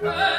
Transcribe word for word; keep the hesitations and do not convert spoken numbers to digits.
Hey!